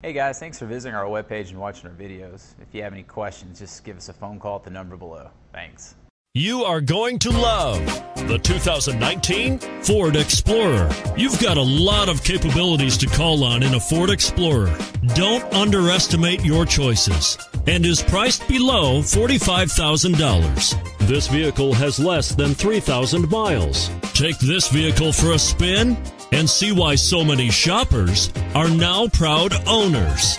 Hey guys, thanks for visiting our webpage and watching our videos. If you have any questions, just give us a phone call at the number below. Thanks. You are going to love the 2019 Ford Explorer. You've got a lot of capabilities to call on in a Ford Explorer. Don't underestimate your choices, and is priced below $45,000. This vehicle has less than 3,000 miles. Take this vehicle for a spin and see why so many shoppers are now proud owners.